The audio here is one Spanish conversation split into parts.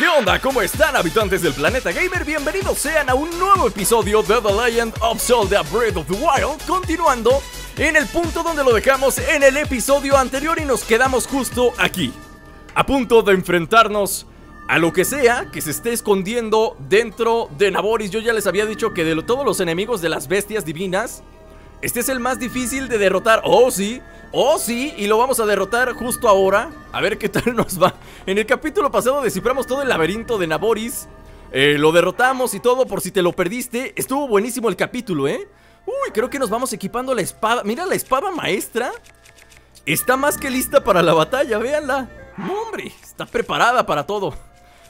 ¿Qué onda? ¿Cómo están, habitantes del planeta gamer? Bienvenidos sean a un nuevo episodio de The Legend of Zelda Breath of the Wild. Continuando en el punto donde lo dejamos en el episodio anterior y nos quedamos justo aquí, a punto de enfrentarnos a lo que sea que se esté escondiendo dentro de Naboris. Yo ya les había dicho que de todos los enemigos de las bestias divinas, este es el más difícil de derrotar. Oh sí, y lo vamos a derrotar justo ahora. A ver qué tal nos va. En el capítulo pasado desciframos todo el laberinto de Naboris, lo derrotamos y todo, por si te lo perdiste. Estuvo buenísimo el capítulo, Uy, creo que nos vamos equipando la espada. Mira, la espada maestra está más que lista para la batalla, véanla. No, hombre, está preparada para todo,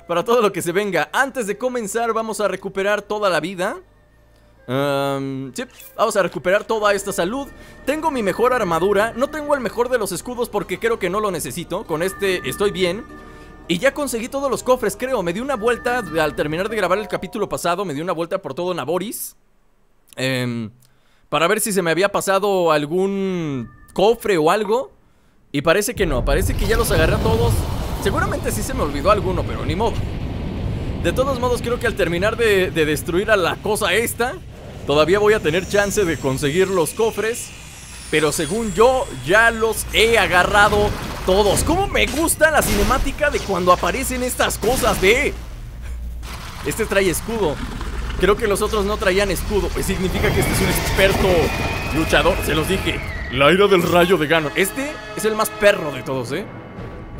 para todo lo que se venga. Antes de comenzar vamos a recuperar toda la vida. Sí, vamos a recuperar toda esta salud. Tengo mi mejor armadura. No tengo el mejor de los escudos porque creo que no lo necesito. Con este estoy bien. Y ya conseguí todos los cofres, creo. Me di una vuelta al terminar de grabar el capítulo pasado. Me di una vuelta por todo Naboris para ver si se me había pasado algún cofre o algo. Y parece que no, parece que ya los agarré a todos. Seguramente sí se me olvidó alguno, pero ni modo. De todos modos, creo que al terminar de destruir a la cosa esta, todavía voy a tener chance de conseguir los cofres. Pero según yo, ya los he agarrado todos. ¿Cómo me gusta la cinemática de cuando aparecen estas cosas de...? Este trae escudo. Creo que los otros no traían escudo. Pues significa que este es un experto luchador. Se los dije. La ira del rayo de Ganon. Este es el más perro de todos, Es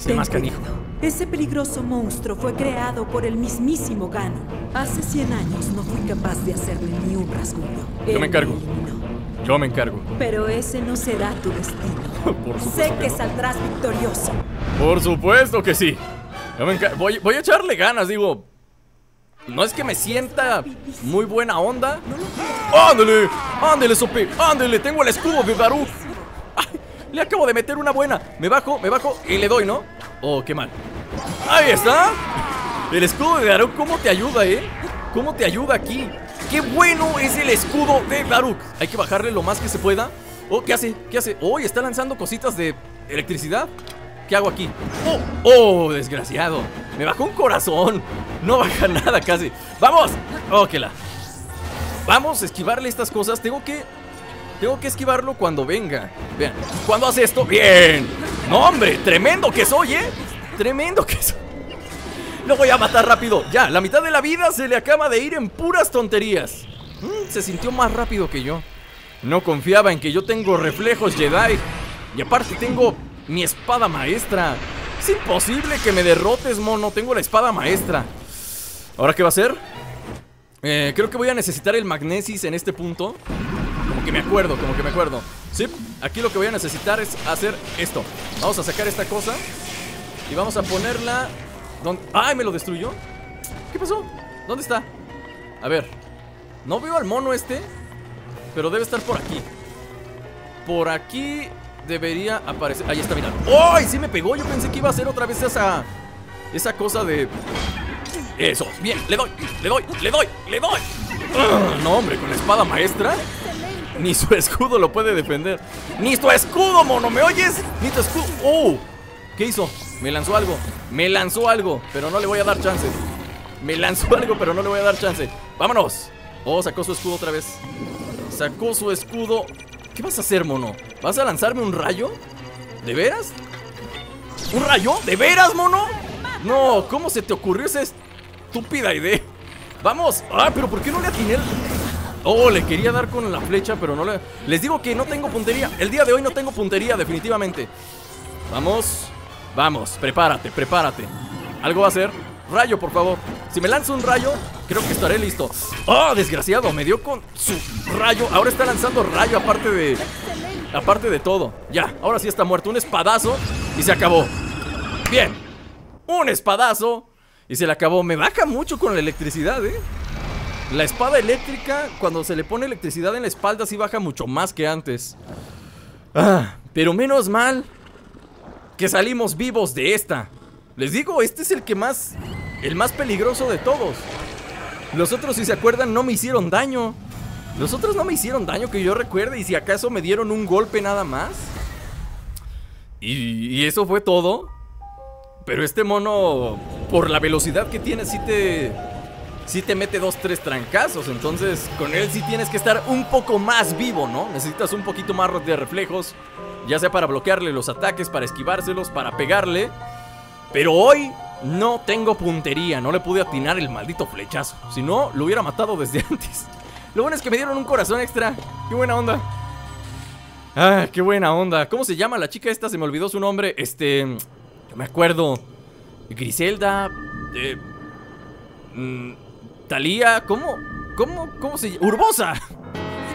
el más canijo. Ese peligroso monstruo fue creado por el mismísimo Ganon. Hace 100 años no fui capaz de hacerle ni un rasguño. Yo me encargo. Yo me encargo. Pero ese no será tu destino. Por supuesto. Sé que no saldrás victorioso. Por supuesto que sí. Yo me encargo. Voy a echarle ganas, digo. No es que me sienta muy buena onda. ¡Ándale! ¡Ándale, Sope! ¡Ándale! Tengo el escudo de Daruk. Le acabo de meter una buena. Me bajo y le doy, ¿no? Oh, qué mal. Ahí está. El escudo de Daruk, ¿cómo te ayuda, ¿Cómo te ayuda aquí? ¡Qué bueno es el escudo de Daruk! Hay que bajarle lo más que se pueda. Oh, ¿qué hace? ¿Qué hace? Oh, está lanzando cositas de electricidad. ¿Qué hago aquí? Oh, oh, desgraciado. Me bajó un corazón. No baja nada casi. ¡Vamos! Oh, que la... Vamos a esquivarle estas cosas. Tengo que esquivarlo cuando venga. Vean, cuando hace esto. ¡Bien! ¡No, hombre! ¡Tremendo que soy, ¡Tremendo que soy! Lo voy a matar rápido. Ya, la mitad de la vida se le acaba de ir en puras tonterías. Se sintió más rápido que yo. No confiaba en que yo tengo reflejos Jedi. Y aparte tengo mi espada maestra. Es imposible que me derrotes, mono. Tengo la espada maestra. ¿Ahora qué va a hacer? Creo que voy a necesitar el magnesis en este punto. Como que me acuerdo. Sí, aquí lo que voy a necesitar es hacer esto. Vamos a sacar esta cosa y vamos a ponerla donde... ¡Ay, me lo destruyó! ¿Qué pasó? ¿Dónde está? A ver, no veo al mono este, pero debe estar por aquí. Por aquí debería aparecer. Ahí está, mira. ¡Ay, sí me pegó! Yo pensé que iba a hacer otra vez esa cosa de... Eso, bien, le doy. No, hombre, con la espada maestra ni su escudo lo puede defender. Ni tu escudo, mono, ¿me oyes? Ni tu escudo. Oh, ¿qué hizo? Me lanzó algo, pero no le voy a dar chance. Vámonos. Oh, sacó su escudo otra vez. ¿Qué vas a hacer, mono? ¿Vas a lanzarme un rayo? ¿De veras? ¿Un rayo? ¿De veras, mono? No, ¿cómo se te ocurrió esa estúpida idea? Vamos. Ah, pero ¿por qué no le atiné? Oh, le quería dar con la flecha, pero no le... Les digo que no tengo puntería. El día de hoy no tengo puntería, definitivamente. Vamos, prepárate. Algo va a hacer. Rayo, por favor. Si me lanza un rayo, creo que estaré listo. Oh, desgraciado, me dio con su rayo. Ahora está lanzando rayo aparte de todo. Ya, ahora sí está muerto. Un espadazo y se acabó. Bien. Un espadazo y se le acabó. Me baja mucho con la electricidad, La espada eléctrica, cuando se le pone electricidad en la espalda, sí baja mucho más que antes. Pero menos mal que salimos vivos de esta. Les digo, este es el más peligroso de todos. Los otros, si se acuerdan, no me hicieron daño. Los otros no me hicieron daño que yo recuerde. Y si acaso me dieron un golpe nada más. Y eso fue todo. Pero este mono por la velocidad que tiene, sí te mete dos, tres trancazos. Entonces con él sí tienes que estar un poco más vivo, ¿no? Necesitas un poquito más de reflejos, ya sea para bloquearle los ataques, para esquivárselos, para pegarle. Pero hoy no tengo puntería, no le pude atinar el maldito flechazo. Si no, lo hubiera matado desde antes. Lo bueno es que me dieron un corazón extra. Qué buena onda. Ah, qué buena onda. ¿Cómo se llama la chica esta? Se me olvidó su nombre. Yo me acuerdo. Griselda. Talía. ¿Cómo se llama? Urbosa.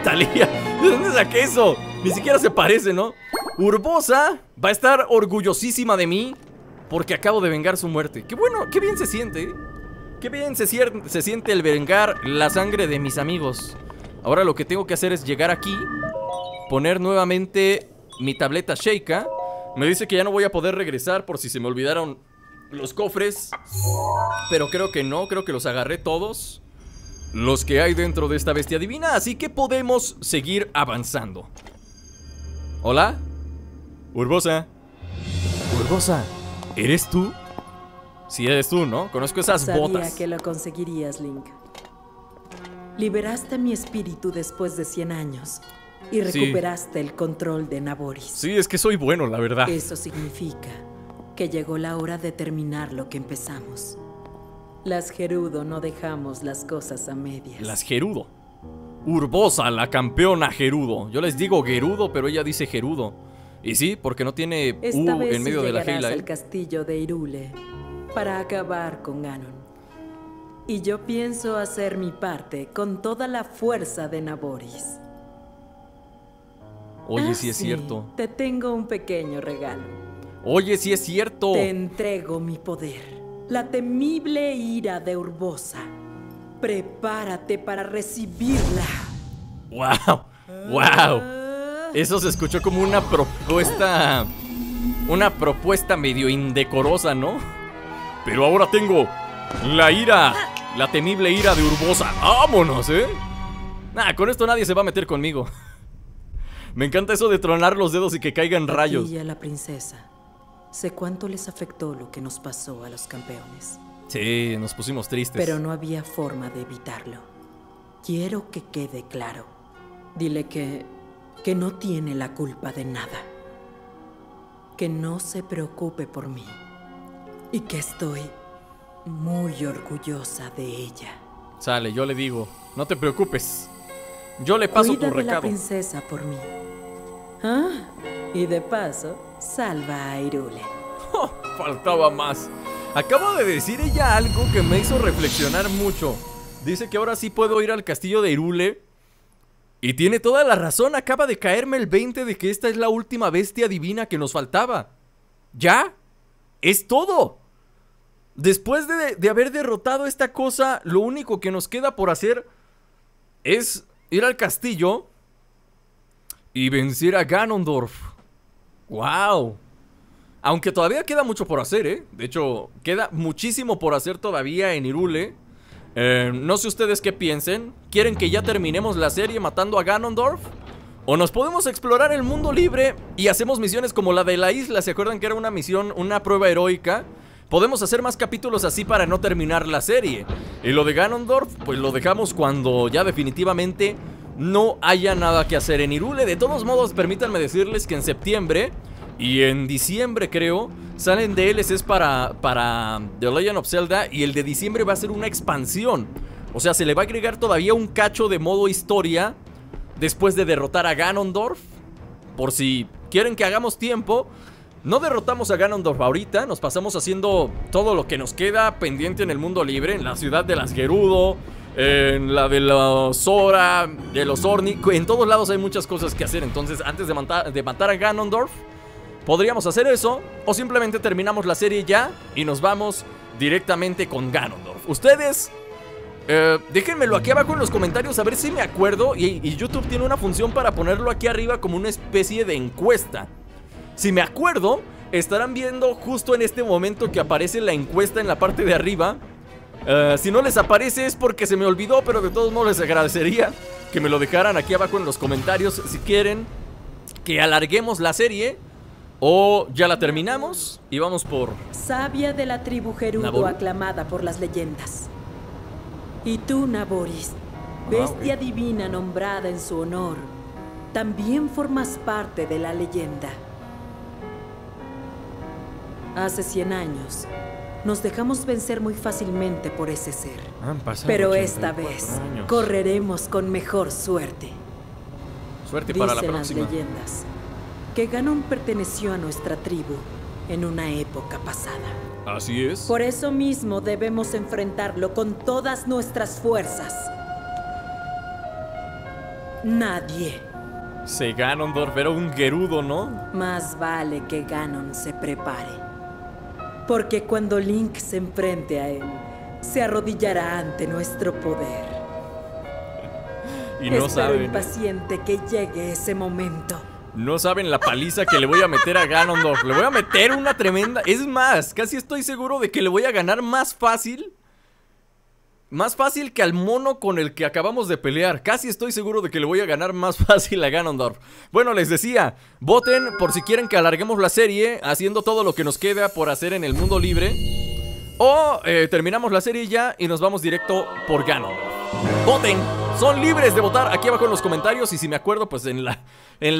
Talía. ¿De dónde saqué eso? Ni siquiera se parece, ¿no? Urbosa va a estar orgullosísima de mí porque acabo de vengar su muerte. Qué bueno, qué bien se siente, ¿eh? Qué bien se siente el vengar la sangre de mis amigos. Ahora lo que tengo que hacer es llegar aquí, poner nuevamente mi tableta Sheikah. Me dice que ya no voy a poder regresar por si se me olvidaron los cofres, pero creo que no, creo que los agarré todos, los que hay dentro de esta bestia divina, así que podemos seguir avanzando. ¿Hola? Urbosa. Urbosa, ¿eres tú? Sí eres tú, ¿no? Conozco esas botas. Sabía que lo conseguirías, Link. Liberaste mi espíritu después de 100 años y recuperaste el control de Naboris. Sí, es que soy bueno, la verdad. Eso significa que llegó la hora de terminar lo que empezamos. Las Gerudo no dejamos las cosas a medias. Las Gerudo. Urbosa, la campeona Gerudo. Yo les digo Gerudo, pero ella dice Gerudo. Y sí, porque no tiene U en medio de la gila. Al castillo de Hyrule para acabar con Ganon. Y yo pienso hacer mi parte con toda la fuerza de Naboris. Oye, sí es cierto. Te tengo un pequeño regalo. Oye, sí es cierto. Te entrego mi poder, la temible ira de Urbosa. Prepárate para recibirla. ¡Wow! ¡Wow! Eso se escuchó como una propuesta. Una propuesta medio indecorosa, ¿no? Pero ahora tengo la ira, la temible ira de Urbosa. ¡Vámonos, eh! Nah, con esto nadie se va a meter conmigo. Me encanta eso de tronar los dedos y que caigan rayos. Y a la princesa. Sé cuánto les afectó lo que nos pasó a los campeones. Sí, nos pusimos tristes. Pero no había forma de evitarlo. Quiero que quede claro. Dile que no tiene la culpa de nada. Que no se preocupe por mí. Y que estoy muy orgullosa de ella. Sale, yo le digo, no te preocupes. Yo le paso tu recado. Cuida de la princesa por mí. ¿Ah? Y de paso, salva a Hyrule. Oh, faltaba más. Acaba de decir ella algo que me hizo reflexionar mucho. Dice que ahora sí puedo ir al castillo de Hyrule. Y tiene toda la razón, acaba de caerme el 20 de que esta es la última bestia divina que nos faltaba. ¿Ya? Es todo. Después de haber derrotado esta cosa, lo único que nos queda por hacer es ir al castillo y vencer a Ganondorf. ¡Wow! Aunque todavía queda mucho por hacer, ¿eh? De hecho, queda muchísimo por hacer todavía en Hyrule. No sé ustedes qué piensen. ¿Quieren que ya terminemos la serie matando a Ganondorf? O nos podemos explorar el mundo libre y hacemos misiones como la de la isla. ¿Se acuerdan que era una misión, una prueba heroica? Podemos hacer más capítulos así para no terminar la serie. Y lo de Ganondorf, pues lo dejamos cuando ya definitivamente no haya nada que hacer en Hyrule. De todos modos, permítanme decirles que en septiembre y en diciembre, creo, salen DLCs para The Legend of Zelda. Y el de diciembre va a ser una expansión. O sea, se le va a agregar todavía un cacho de modo historia después de derrotar a Ganondorf. Por si quieren que hagamos tiempo. No derrotamos a Ganondorf ahorita. Nos pasamos haciendo todo lo que nos queda pendiente en el mundo libre. En la ciudad de las Gerudo, en la de la Zora, de los Orni. En todos lados hay muchas cosas que hacer. Entonces antes de matar a Ganondorf podríamos hacer eso. O simplemente terminamos la serie ya y nos vamos directamente con Ganondorf. Ustedes... déjenmelo aquí abajo en los comentarios a ver si me acuerdo. Y YouTube tiene una función para ponerlo aquí arriba como una especie de encuesta. Si me acuerdo, estarán viendo justo en este momento que aparece la encuesta en la parte de arriba. Si no les aparece es porque se me olvidó, pero de todos modos les agradecería que me lo dejaran aquí abajo en los comentarios si quieren que alarguemos la serie. O ya la terminamos y vamos por... Sabia de la tribu Gerudo, Nabor, aclamada por las leyendas. Y tú, Naboris, bestia divina nombrada en su honor, también formas parte de la leyenda. Hace 100 años, nos dejamos vencer muy fácilmente por ese ser. Han pasado 84 años. Pero esta vez, correremos con mejor suerte. Suerte para la próxima. Dicen las leyendas que Ganon perteneció a nuestra tribu en una época pasada. Así es. Por eso mismo debemos enfrentarlo con todas nuestras fuerzas. Nadie. Se Ganondorf era un Gerudo, ¿no? Más vale que Ganon se prepare, porque cuando Link se enfrente a él, se arrodillará ante nuestro poder. Y no saben. Espero impaciente que llegue ese momento. No saben la paliza que le voy a meter a Ganondorf. Le voy a meter una tremenda. Es más, casi estoy seguro de que le voy a ganar más fácil. Más fácil que al mono con el que acabamos de pelear. Casi estoy seguro de que le voy a ganar más fácil a Ganondorf. Bueno, les decía, voten por si quieren que alarguemos la serie, haciendo todo lo que nos queda por hacer en el mundo libre, o terminamos la serie ya y nos vamos directo por Ganondorf. ¡Voten! Son libres de votar aquí abajo en los comentarios. Y si me acuerdo, pues en la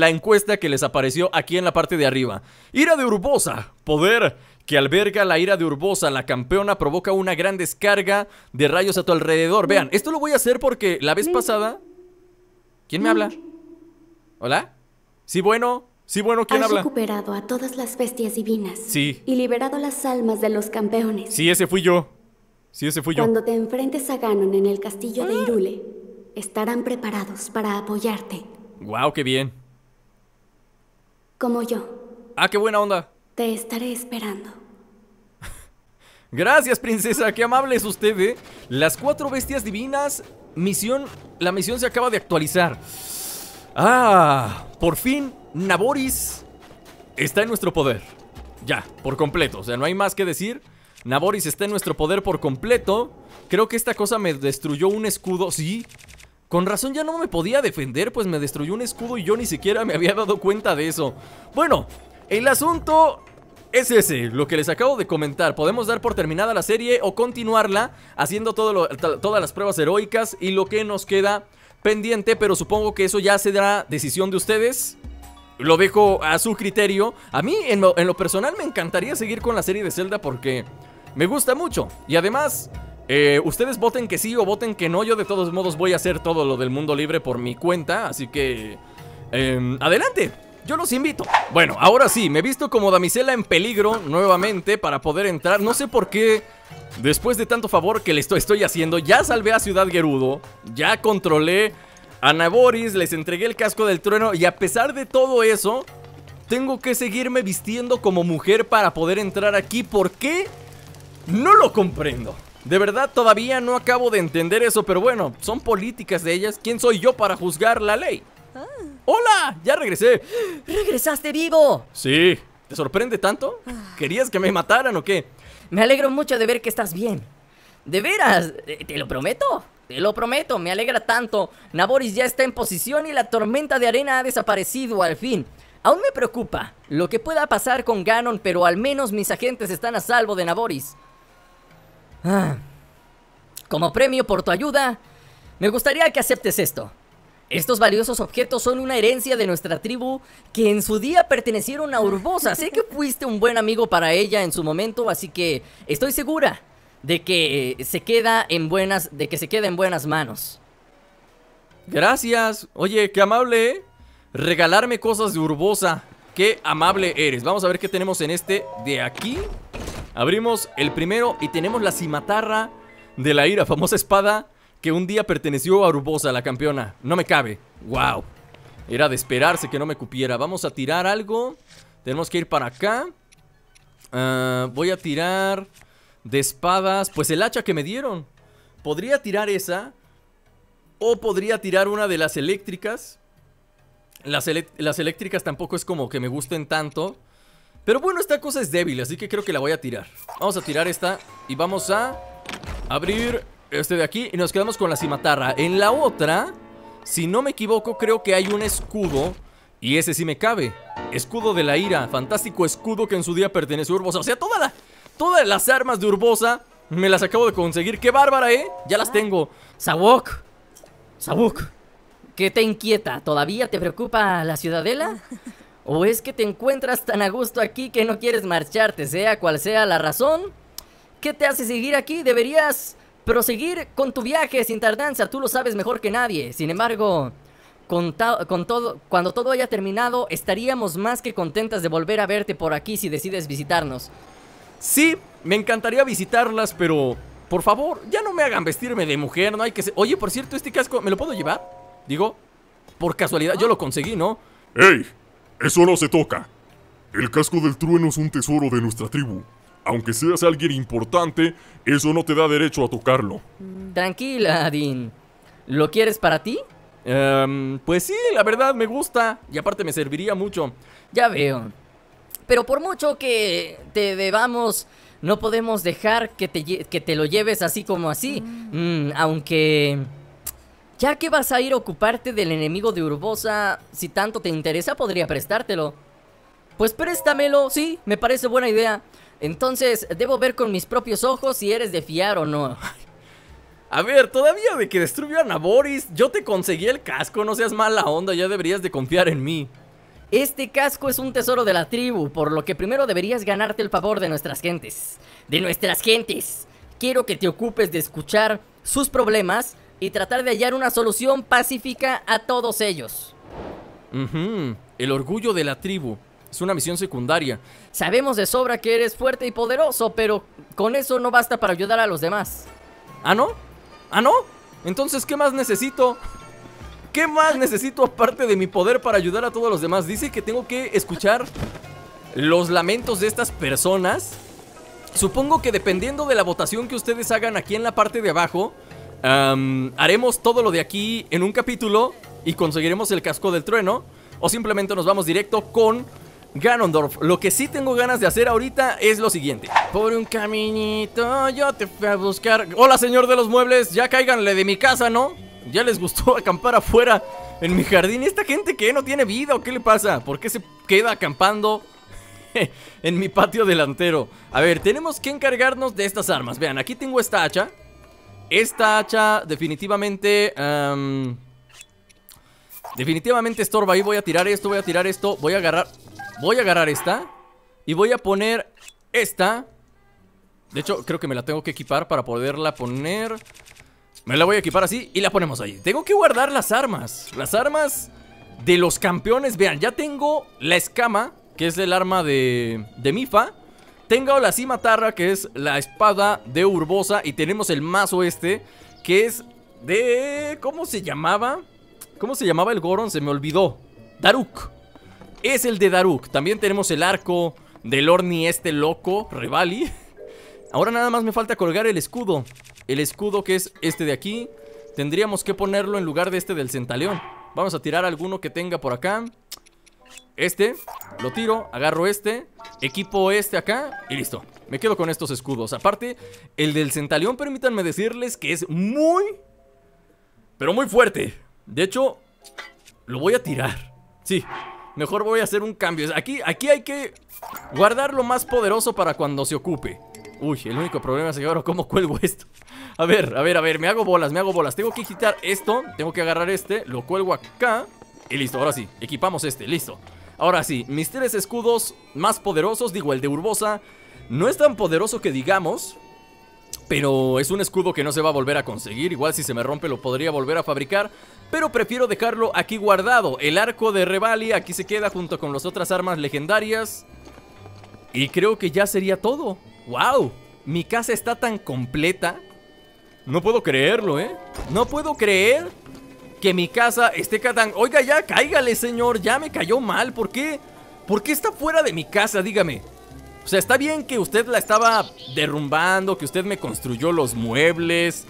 encuesta que les apareció aquí en la parte de arriba. Ira de Urbosa, poder que alberga la ira de Urbosa, la campeona, provoca una gran descarga de rayos a tu alrededor. Vean, esto lo voy a hacer porque la vez pasada... ¿Quién me habla? ¿Hola? Sí, bueno. Sí, bueno, ¿quién habla? Has recuperado a todas las bestias divinas. Sí. Y liberado las almas de los campeones. Sí, ese fui yo. Sí, ese fui yo. Cuando te enfrentes a Ganon en el castillo de Hyrule, estarán preparados para apoyarte. ¡Guau, qué bien! Como yo. ¡Ah, qué buena onda! Te estaré esperando. Gracias, princesa. Qué amable es usted, ¿eh? Las 4 bestias divinas. Misión. La misión se acaba de actualizar. ¡Ah! Por fin, Naboris está en nuestro poder. Ya, por completo. O sea, no hay más que decir. Naboris está en nuestro poder por completo. Creo que esta cosa me destruyó un escudo. Sí. Con razón ya no me podía defender, pues me destruyó un escudo y yo ni siquiera me había dado cuenta de eso. Bueno, el asunto es ese, lo que les acabo de comentar. Podemos dar por terminada la serie o continuarla haciendo todas las pruebas heroicas y lo que nos queda pendiente, pero supongo que eso ya será decisión de ustedes. Lo dejo a su criterio. A mí, en lo personal, me encantaría seguir con la serie de Zelda porque me gusta mucho. Y además... ustedes voten que sí o voten que no. Yo de todos modos voy a hacer todo lo del mundo libre por mi cuenta, así que adelante, yo los invito. Bueno, ahora sí, me he visto como damisela en peligro nuevamente para poder entrar. No sé por qué, después de tanto favor que le estoy haciendo. Ya salvé a Ciudad Gerudo, ya controlé a Naboris, les entregué el casco del trueno. Y a pesar de todo eso, tengo que seguirme vistiendo como mujer para poder entrar aquí. ¿Por qué? No lo comprendo. De verdad, todavía no acabo de entender eso, pero bueno, son políticas de ellas. ¿Quién soy yo para juzgar la ley? Ah. ¡Hola! ¡Ya regresé! ¡Regresaste vivo! Sí. ¿Te sorprende tanto? ¿Querías que me mataran o qué? Me alegro mucho de ver que estás bien. De veras, te lo prometo. Te lo prometo, me alegra tanto. Naboris ya está en posición y la tormenta de arena ha desaparecido al fin. Aún me preocupa lo que pueda pasar con Ganon, pero al menos mis agentes están a salvo de Naboris. Como premio por tu ayuda, me gustaría que aceptes esto. Estos valiosos objetos son una herencia de nuestra tribu que en su día pertenecieron a Urbosa. Sé que fuiste un buen amigo para ella en su momento, así que estoy segura de que se queda en buenas manos. Gracias. Oye, qué amable, ¿eh? Regalarme cosas de Urbosa. Qué amable eres. Vamos a ver qué tenemos en este de aquí. Abrimos el primero y tenemos la Cimitarra de la Ira, famosa espada que un día perteneció a Urbosa, la campeona. No me cabe. ¡Wow! Era de esperarse que no me cupiera. Vamos a tirar algo. Tenemos que ir para acá. Voy a tirar de espadas. Pues el hacha que me dieron. Podría tirar esa. O podría tirar una de las eléctricas. Las eléctricas tampoco es como que me gusten tanto. Pero bueno, esta cosa es débil, así que creo que la voy a tirar. Vamos a tirar esta y vamos a abrir este de aquí y nos quedamos con la Cimitarra. En la otra, si no me equivoco, creo que hay un escudo Y ese sí me cabe. Escudo de la Ira, fantástico escudo que en su día perteneció a Urbosa. O sea, todas las armas de Urbosa me las acabo de conseguir. ¡Qué bárbara, eh! Ya las tengo. Sabok, Sabok, ¿qué te inquieta? ¿Todavía te preocupa la ciudadela? ¿O es que te encuentras tan a gusto aquí que no quieres marcharte, sea cual sea la razón? ¿Qué te hace seguir aquí? Deberías proseguir con tu viaje sin tardanza, tú lo sabes mejor que nadie. Sin embargo, cuando todo haya terminado, estaríamos más que contentas de volver a verte por aquí si decides visitarnos. Sí, me encantaría visitarlas, pero por favor, ya no me hagan vestirme de mujer, no hay que ser... Oye, por cierto, este casco, ¿me lo puedo llevar? Digo, por casualidad, yo lo conseguí, ¿no? ¡Ey! Eso no se toca. El casco del trueno es un tesoro de nuestra tribu. Aunque seas alguien importante, eso no te da derecho a tocarlo. Tranquila, Adin. ¿Lo quieres para ti? Pues sí, la verdad me gusta. Y aparte me serviría mucho. Ya veo. Pero por mucho que te debamos, no podemos dejar que te lo lleves así como así. Aunque... ya que vas a ir a ocuparte del enemigo de Urbosa, si tanto te interesa, podría prestártelo. Pues préstamelo, sí, me parece buena idea. Entonces, debo ver con mis propios ojos si eres de fiar o no. A ver, todavía de que destruyó a Naboris, yo te conseguí el casco, no seas mala onda, ya deberías de confiar en mí. Este casco es un tesoro de la tribu, por lo que primero deberías ganarte el favor de nuestras gentes. ¡De nuestras gentes! Quiero que te ocupes de escuchar sus problemas y tratar de hallar una solución pacífica a todos ellos. El orgullo de la tribu es una misión secundaria. Sabemos de sobra que eres fuerte y poderoso, pero con eso no basta para ayudar a los demás. ¿Ah, no? ¿Ah, no? Entonces, ¿qué más necesito? ¿Qué más necesito aparte de mi poder para ayudar a todos los demás? Dice que tengo que escuchar los lamentos de estas personas. Supongo que dependiendo de la votación que ustedes hagan aquí en la parte de abajo, haremos todo lo de aquí en un capítulo y conseguiremos el casco del trueno, o simplemente nos vamos directo con Ganondorf. Lo que sí tengo ganas de hacer ahorita es lo siguiente. Por un caminito yo te fui a buscar. Hola, señor de los muebles, ya cáiganle de mi casa, ¿no? Ya les gustó acampar afuera en mi jardín. ¿Esta gente qué? ¿No tiene vida o qué le pasa? ¿Por qué se queda acampando en mi patio delantero? A ver, tenemos que encargarnos de estas armas. Vean, aquí tengo esta hacha. Esta hacha definitivamente estorba ahí. Voy a tirar esto, voy a agarrar esta y voy a poner esta. De hecho, creo que me la tengo que equipar para poderla poner. Me la voy a equipar así y la ponemos ahí. Tengo que guardar las armas. Las armas de los campeones. Vean, ya tengo la escama, que es el arma de Mifa. Tengo la cimitarra, que es la espada de Urbosa. Y tenemos el mazo este, que es de... ¿cómo se llamaba? ¿Cómo se llamaba el Goron? Se me olvidó. Daruk. Es el de Daruk. También tenemos el arco del Orni este loco, Revali. Ahora nada más me falta colgar el escudo. El escudo, que es este de aquí. Tendríamos que ponerlo en lugar de este del centaleón. Vamos a tirar alguno que tenga por acá. Este, lo tiro, agarro este, equipo este acá y listo. Me quedo con estos escudos. Aparte, el del centaleón, permítanme decirles que es muy, pero muy fuerte. De hecho, lo voy a tirar. Sí, mejor voy a hacer un cambio. Aquí hay que guardar lo más poderoso para cuando se ocupe. Uy, el único problema es que ahora cómo cuelgo esto. A ver, me hago bolas, Tengo que quitar esto, tengo que agarrar este, lo cuelgo acá y listo, ahora sí, equipamos este, listo. Ahora sí, mis tres escudos más poderosos. Digo, el de Urbosa no es tan poderoso que digamos, pero es un escudo que no se va a volver a conseguir. Igual si se me rompe lo podría volver a fabricar, pero prefiero dejarlo aquí guardado. El arco de Revali aquí se queda junto con las otras armas legendarias. Y creo que ya sería todo. ¡Wow! Mi casa está tan completa. No puedo creerlo, ¿eh? No puedo creer que mi casa esté tan... Oiga, ya, cáigale, señor, ya me cayó mal. ¿Por qué? ¿Por qué está fuera de mi casa? Dígame. O sea, está bien que usted la estaba derrumbando, que usted me construyó los muebles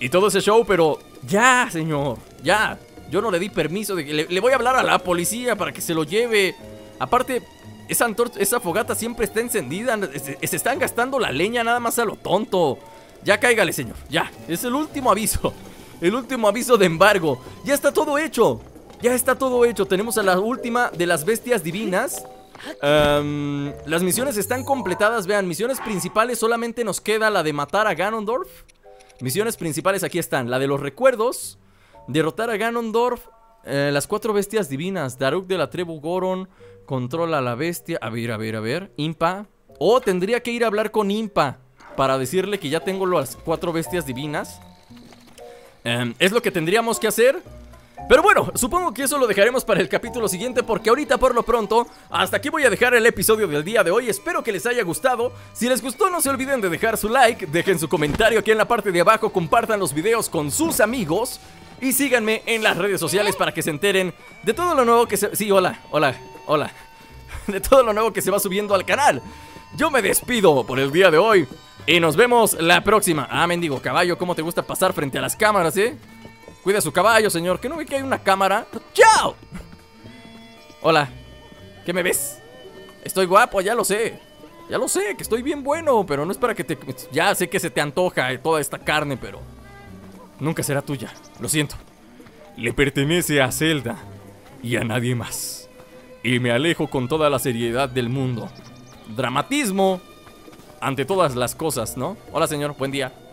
y todo ese show, pero ya, señor, ya. Yo no le di permiso de que... Le voy a hablar a la policía para que se lo lleve. Aparte, esa fogata siempre está encendida. Se están gastando la leña nada más a lo tonto. Ya cáigale, señor, ya. Es el último aviso. El último aviso de embargo. Ya está todo hecho. Ya está todo hecho. Tenemos a la última de las bestias divinas. Las misiones están completadas. Vean, misiones principales, solamente nos queda la de matar a Ganondorf. Misiones principales aquí están: la de los recuerdos, derrotar a Ganondorf, las 4 bestias divinas, Daruk de la tribu Goron controla a la bestia. A ver, Impa. Oh, tendría que ir a hablar con Impa para decirle que ya tengo las 4 bestias divinas. Es lo que tendríamos que hacer. Pero bueno, supongo que eso lo dejaremos para el capítulo siguiente, porque ahorita por lo pronto hasta aquí voy a dejar el episodio del día de hoy. Espero que les haya gustado. Si les gustó, no se olviden de dejar su like, dejen su comentario aquí en la parte de abajo, compartan los videos con sus amigos y síganme en las redes sociales para que se enteren de todo lo nuevo que se... Sí, hola. De todo lo nuevo que se va subiendo al canal. Yo me despido por el día de hoy y nos vemos la próxima. Ah, mendigo caballo, cómo te gusta pasar frente a las cámaras, ¿eh? Cuida su caballo, señor. ¿Que no ve que hay una cámara? ¡Chao! Hola. ¿Qué me ves? Estoy guapo, ya lo sé. Ya lo sé, que estoy bien bueno, pero no es para que te... Ya sé que se te antoja toda esta carne, pero... nunca será tuya. Lo siento. Le pertenece a Zelda y a nadie más. Y me alejo con toda la seriedad del mundo. Dramatismo ante todas las cosas, ¿no? Hola, señor. Buen día.